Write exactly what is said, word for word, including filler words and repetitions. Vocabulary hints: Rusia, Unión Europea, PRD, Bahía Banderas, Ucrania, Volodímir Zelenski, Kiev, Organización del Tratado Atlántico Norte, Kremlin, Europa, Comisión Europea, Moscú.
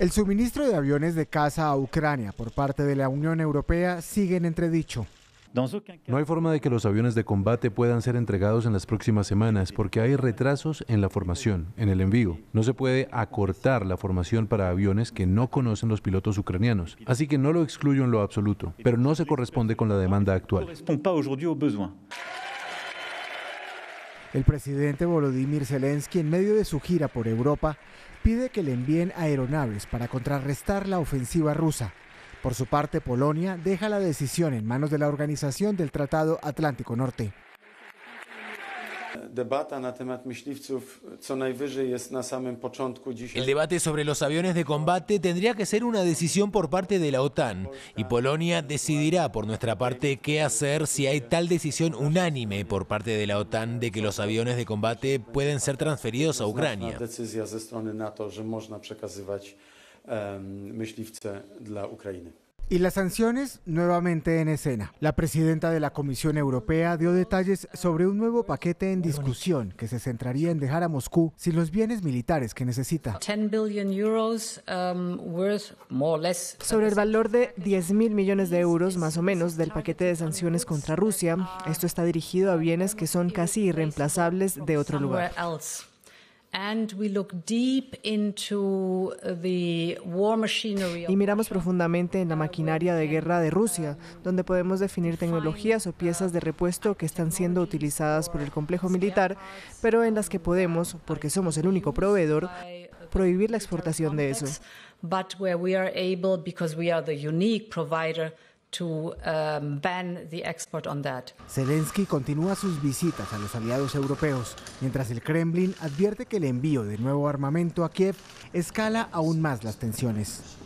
El suministro de aviones de caza a Ucrania por parte de la Unión Europea sigue en entredicho. No hay forma de que los aviones de combate puedan ser entregados en las próximas semanas porque hay retrasos en la formación, en el envío. No se puede acortar la formación para aviones que no conocen los pilotos ucranianos. Así que no lo excluyo en lo absoluto, pero no se corresponde con la demanda actual. El presidente Volodímir Zelenski, en medio de su gira por Europa, pide que le envíen aeronaves para contrarrestar la ofensiva rusa. Por su parte, Polonia deja la decisión en manos de la Organización del Tratado Atlántico Norte. El debate sobre los aviones de combate tendría que ser una decisión por parte de la OTAN y Polonia decidirá por nuestra parte qué hacer si hay tal decisión unánime por parte de la OTAN de que los aviones de combate pueden ser transferidos a Ucrania. Y las sanciones nuevamente en escena. La presidenta de la Comisión Europea dio detalles sobre un nuevo paquete en discusión que se centraría en dejar a Moscú sin los bienes militares que necesita. Sobre el valor de diez mil millones de euros más o menos del paquete de sanciones contra Rusia, esto está dirigido a bienes que son casi irreemplazables de otro lugar. Y miramos profundamente en la maquinaria de guerra de Rusia, donde podemos definir tecnologías o piezas de repuesto que están siendo utilizadas por el complejo militar, pero en las que podemos, porque somos el único proveedor, prohibir la exportación de eso. To, um, ban the export on that. Zelensky continúa sus visitas a los aliados europeos, mientras el Kremlin advierte que el envío de nuevo armamento a Kiev escala aún más las tensiones.